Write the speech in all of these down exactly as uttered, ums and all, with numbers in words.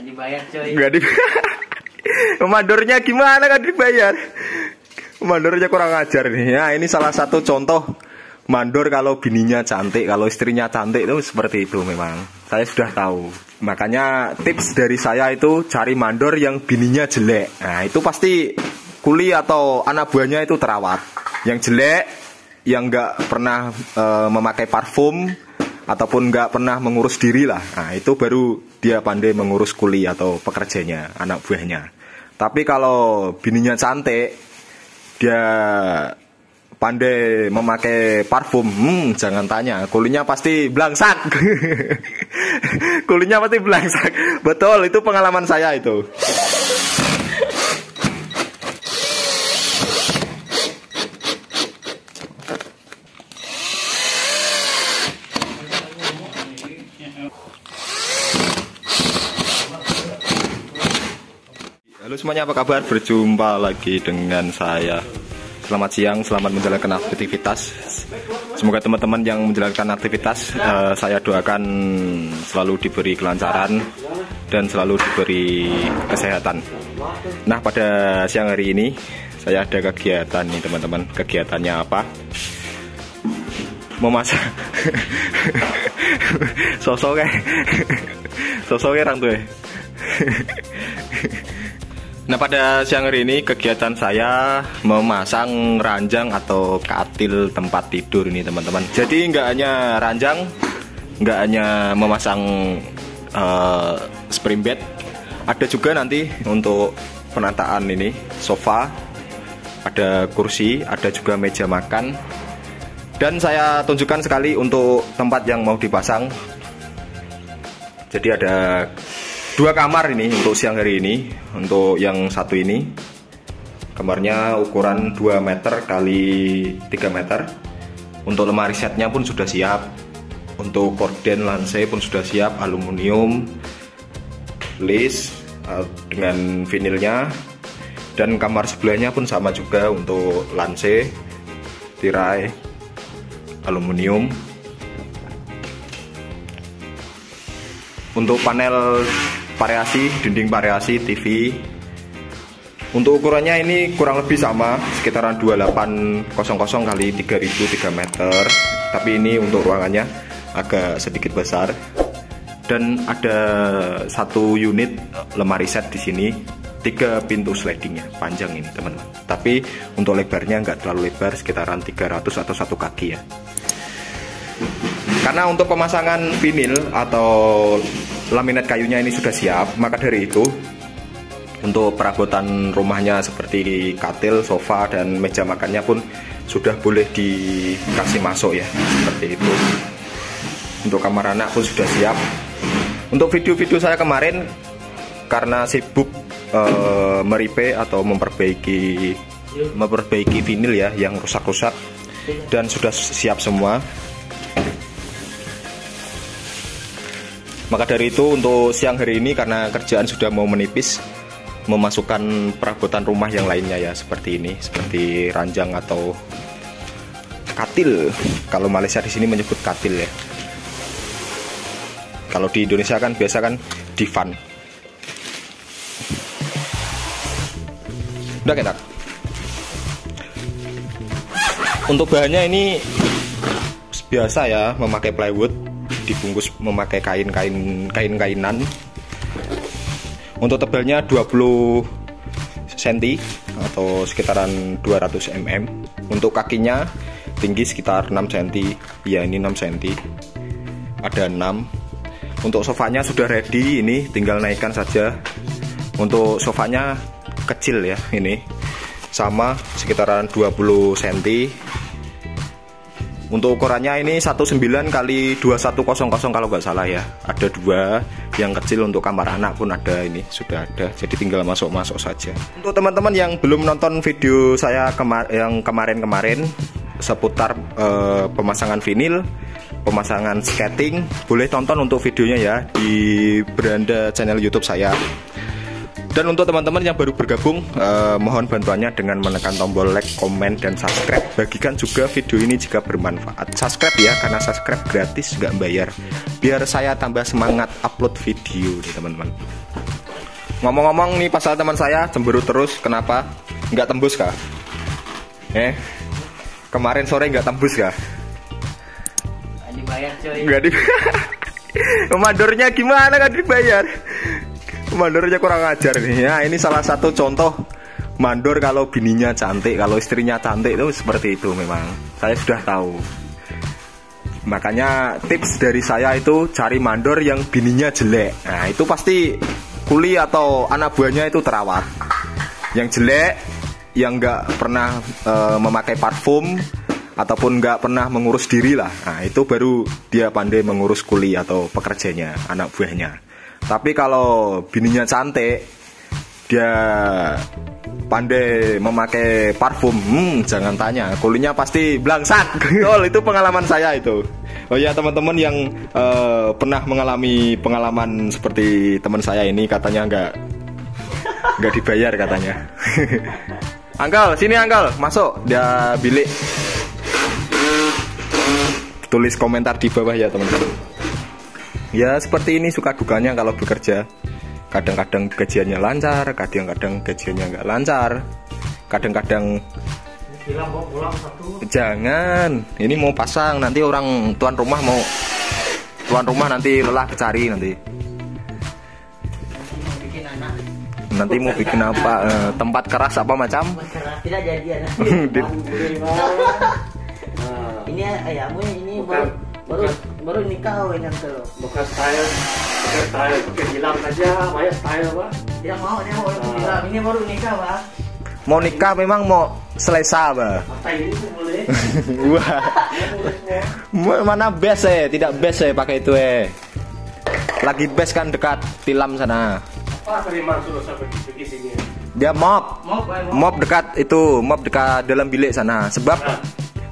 Gak dibayar coy. Gak dibayar. Madornya gimana gak dibayar? Mandornya kurang ajar nih. Ya, ini salah satu contoh mandor kalau bininya cantik, kalau istrinya cantik itu seperti itu memang. Saya sudah tahu. Makanya tips dari saya itu cari mandor yang bininya jelek. Nah, itu pasti kuli atau anak buahnya itu terawat. Yang jelek, yang nggak pernah e, memakai parfum ataupun nggak pernah mengurus diri lah. Nah, itu baru dia pandai mengurus kuli atau pekerjanya, anak buahnya. Tapi kalau bininya cantik, dia pandai memakai parfum, hmm, jangan tanya, kulinya pasti belangsak. Kulinya pasti belangsak. Betul, itu pengalaman saya itu. Halo semuanya, apa kabar? Berjumpa lagi dengan saya. Selamat siang, selamat menjalankan aktivitas. Semoga teman-teman yang menjalankan aktivitas, eh, saya doakan selalu diberi kelancaran dan selalu diberi kesehatan. Nah, pada siang hari ini saya ada kegiatan nih teman-teman. Kegiatannya apa? Memasak. Sosoknya Sosoknya orang tuh. Nah, pada siang hari ini kegiatan saya memasang ranjang atau katil tempat tidur ini teman-teman. Jadi nggak hanya ranjang, nggak hanya memasang uh, spring bed, ada juga nanti untuk penataan ini sofa, ada kursi, ada juga meja makan. Dan saya tunjukkan sekali untuk tempat yang mau dipasang. Jadi ada dua kamar ini untuk siang hari ini. Untuk yang satu ini kamarnya ukuran dua meter kali tiga meter. Untuk lemari setnya pun sudah siap. Untuk gorden lanse pun sudah siap, aluminium list dengan vinilnya. Dan kamar sebelahnya pun sama juga untuk lanse, tirai, aluminium. Untuk panel variasi, dinding variasi, T V. Untuk ukurannya ini kurang lebih sama, sekitaran dua ribu delapan ratus kali tiga ribu tiga meter. Tapi ini untuk ruangannya agak sedikit besar. Dan ada satu unit lemari set di sini, tiga pintu slidingnya, panjang ini teman-teman. Tapi untuk lebarnya nggak terlalu lebar, sekitaran tiga ratus atau satu kaki ya. Karena untuk pemasangan vinil atau laminat kayunya ini sudah siap, maka dari itu untuk perabotan rumahnya seperti katil, sofa, dan meja makannya pun sudah boleh dikasih masuk ya, seperti itu. Untuk kamar anak pun sudah siap. Untuk video-video saya kemarin karena sibuk e, meripe atau memperbaiki memperbaiki vinil ya yang rusak-rusak, dan sudah siap semua. Maka dari itu untuk siang hari ini karena kerjaan sudah mau menipis, memasukkan perabotan rumah yang lainnya ya, seperti ini, seperti ranjang atau katil. Kalau Malaysia di sini menyebut katil ya. Kalau di Indonesia kan biasa kan divan. Udah ketak. Untuk bahannya ini biasa ya, memakai plywood, dibungkus memakai kain-kain kain-kainan. Untuk tebalnya dua puluh sentimeter atau sekitaran dua ratus milimeter. Untuk kakinya tinggi sekitar enam sentimeter. Ya, ini enam sentimeter. Ada enam. Untuk sofanya sudah ready, ini tinggal naikkan saja. Untuk sofanya kecil ya, ini. Sama sekitaran dua puluh sentimeter. Untuk ukurannya ini sembilan belas kali dua ribu seratus kalau nggak salah ya. Ada dua yang kecil, untuk kamar anak pun ada, ini sudah ada. Jadi tinggal masuk-masuk saja. Untuk teman-teman yang belum nonton video saya kemar yang kemarin-kemarin seputar eh, pemasangan vinil, pemasangan skating, boleh tonton untuk videonya ya di beranda channel YouTube saya. Dan untuk teman-teman yang baru bergabung, eh, mohon bantuannya dengan menekan tombol like, komen, dan subscribe. Bagikan juga video ini jika bermanfaat. Subscribe ya, karena subscribe gratis, nggak bayar. Biar saya tambah semangat upload video nih teman-teman. Ngomong-ngomong nih pasal teman saya cemberut terus, kenapa? Nggak tembus kah? Eh, kemarin sore nggak tembus kah? Nggak dibayar coy. Nggak dibayar. Mandornya gimana nggak dibayar? Mandornya kurang ajar nih. Ya, ini salah satu contoh mandor kalau bininya cantik, kalau istrinya cantik itu seperti itu memang. Saya sudah tahu. Makanya tips dari saya itu cari mandor yang bininya jelek. Nah, itu pasti kuli atau anak buahnya itu terawat. Yang jelek, yang nggak pernah e, memakai parfum ataupun nggak pernah mengurus diri lah. Nah, itu baru dia pandai mengurus kuli atau pekerjanya, anak buahnya. Tapi kalau bininya cantik, dia pandai memakai parfum, hmm, jangan tanya, kulinya pasti blangsak. Oh, itu pengalaman saya itu. Oh ya teman-teman yang uh, pernah mengalami pengalaman seperti teman saya ini, katanya nggak nggak dibayar katanya. Angkal, sini Angkal, masuk dia bilik. Tulis komentar di bawah ya teman-teman. Ya seperti ini suka dukanya kalau bekerja. Kadang-kadang gajiannya lancar, kadang-kadang gajiannya nggak lancar, kadang-kadang jangan, ini mau pasang nanti orang tuan rumah mau tuan rumah nanti lelah cari nanti nanti mau bikin apa, tempat keras apa macam tidak jadian ini ayahmu ini baru baru nikah ini kalau bekas style bekas style pakai hilang aja banyak style pak dia mau dia mau hilang ini baru nikah pak mau nikah memang mau selesa pak mata ini boleh wah mana best eh tidak best eh pakai itu eh lagi best kan dekat tilam sana apa terima suruh sampai di sini dia mop mop dekat itu mop dekat dalam bilik sana sebab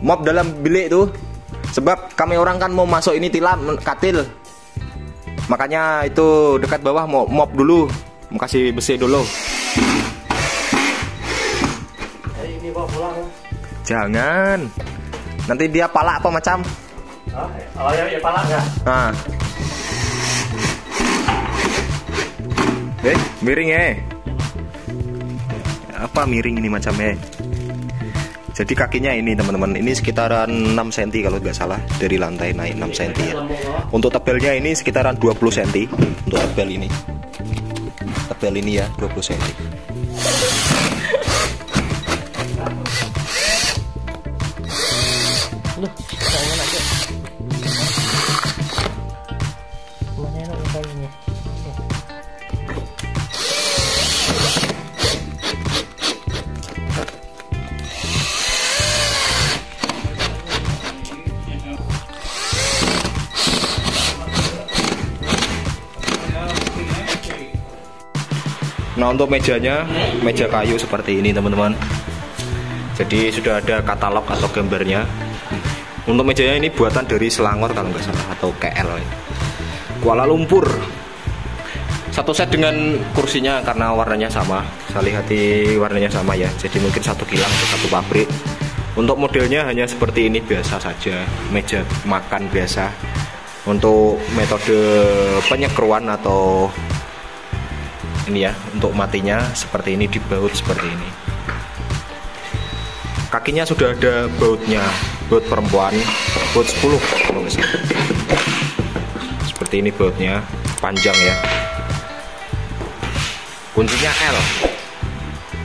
mop dalam bilik tuh. Sebab kami orang kan mau masuk ini tilam katil. Makanya itu dekat bawah mau mop dulu, mau kasih besi dulu. Ini bawa pulang. Jangan. Nanti dia palak apa macam? Oh, oh ya, ya palak enggak? Nah. Eh, miring eh. Apa miring ini macamnya? Jadi kakinya ini teman-teman, ini sekitaran enam sentimeter kalau nggak salah, dari lantai naik enam sentimeter ya. Untuk tebelnya ini sekitaran dua puluh sentimeter, untuk tebel ini. Tebel ini ya, dua puluh sentimeter. Nah untuk mejanya, meja kayu seperti ini teman-teman. Jadi sudah ada katalog atau gambarnya. Untuk mejanya ini buatan dari Selangor kalau nggak salah, atau K L Kuala Lumpur. Satu set dengan kursinya karena warnanya sama. Saya lihat di warnanya sama ya. Jadi mungkin satu kilang atau satu pabrik. Untuk modelnya hanya seperti ini biasa saja, meja makan biasa. Untuk metode penyekruan atau ini ya, untuk matinya seperti ini, dibaut seperti ini. Kakinya sudah ada bautnya, baut perempuan, baut sepuluh kalau misalnya. Seperti ini bautnya, panjang ya. Kuncinya L,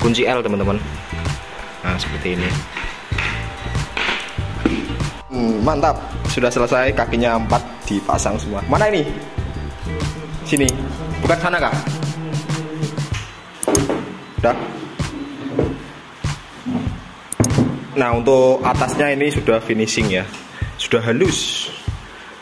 kunci L teman-teman. Nah seperti ini. Hmm, mantap, sudah selesai, kakinya empat dipasang semua. Mana ini? Sini, bukan sana kah? Udah. Nah untuk atasnya ini sudah finishing ya, sudah halus,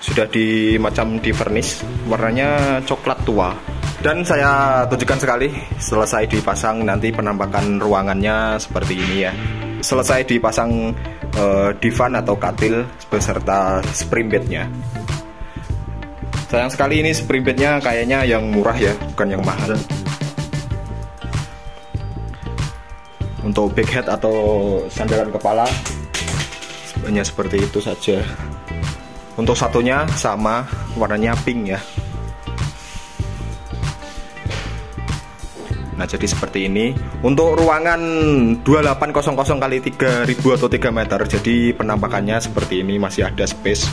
sudah di macam di vernis, warnanya coklat tua. Dan saya tunjukkan sekali, selesai dipasang nanti penampakan ruangannya seperti ini ya. Selesai dipasang eh, divan atau katil beserta spring bednya. Sayang sekali ini spring bednya kayaknya yang murah ya, bukan yang mahal. Untuk big head atau sandaran kepala hanya seperti itu saja. Untuk satunya sama, warnanya pink ya. Nah, jadi seperti ini untuk ruangan dua ribu delapan ratus kali tiga ribu atau tiga meter. Jadi penampakannya seperti ini, masih ada space.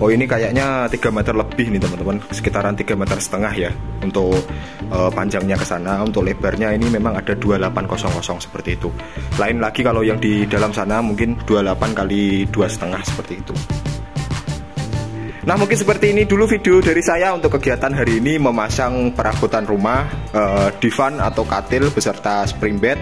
Oh, ini kayaknya tiga meter lebih nih teman-teman, sekitaran tiga meter setengah ya untuk uh, panjangnya ke sana. Untuk lebarnya ini memang ada dua ribu delapan ratus seperti itu. Lain lagi kalau yang di dalam sana mungkin dua puluh delapan kali dua setengah seperti itu. Nah, mungkin seperti ini dulu video dari saya untuk kegiatan hari ini, memasang perabotan rumah, eh, divan atau katil beserta spring bed,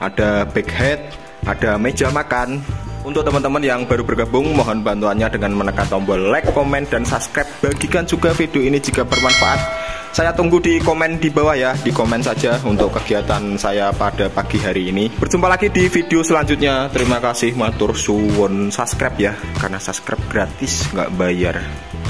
ada big head, ada meja makan. Untuk teman-teman yang baru bergabung, mohon bantuannya dengan menekan tombol like, komen, dan subscribe. Bagikan juga video ini jika bermanfaat. Saya tunggu di komen di bawah ya, di komen saja untuk kegiatan saya pada pagi hari ini. Berjumpa lagi di video selanjutnya. Terima kasih, matur suwun, subscribe ya, karena subscribe gratis, nggak bayar.